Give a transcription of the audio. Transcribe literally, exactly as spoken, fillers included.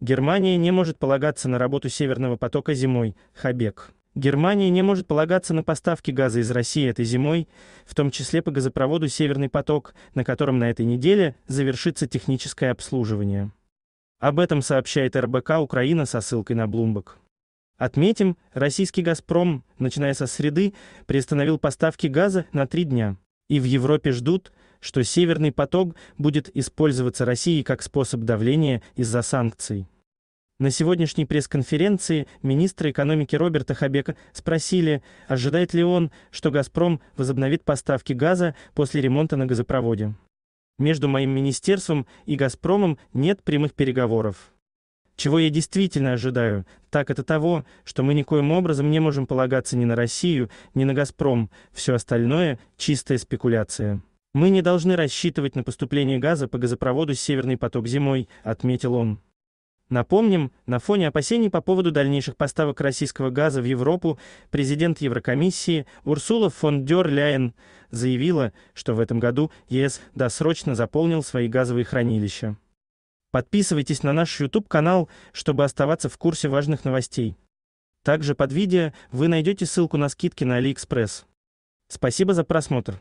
Германия не может полагаться на работу Северного потока зимой, Хабек. Германия не может полагаться на поставки газа из России этой зимой, в том числе по газопроводу «Северный поток», на котором на этой неделе завершится техническое обслуживание. Об этом сообщает эр бэ ка «Украина» со ссылкой на Bloomberg. Отметим, российский «Газпром», начиная со среды, приостановил поставки газа на три дня. И в Европе ждут, что «Северный поток» будет использоваться Россией как способ давления из-за санкций. На сегодняшней пресс-конференции министра экономики Роберта Хабека спросили, ожидает ли он, что «Газпром» возобновит поставки газа после ремонта на газопроводе. Между моим министерством и «Газпромом» нет прямых переговоров. Чего я действительно ожидаю, так это того, что мы никоим образом не можем полагаться ни на Россию, ни на «Газпром», все остальное – чистая спекуляция. Мы не должны рассчитывать на поступление газа по газопроводу «Северный поток» зимой, отметил он. Напомним, на фоне опасений по поводу дальнейших поставок российского газа в Европу президент Еврокомиссии Урсула фон дер Ляйен заявила, что в этом году ЕС досрочно заполнил свои газовые хранилища. Подписывайтесь на наш YouTube-канал, чтобы оставаться в курсе важных новостей. Также под видео вы найдете ссылку на скидки на AliExpress. Спасибо за просмотр.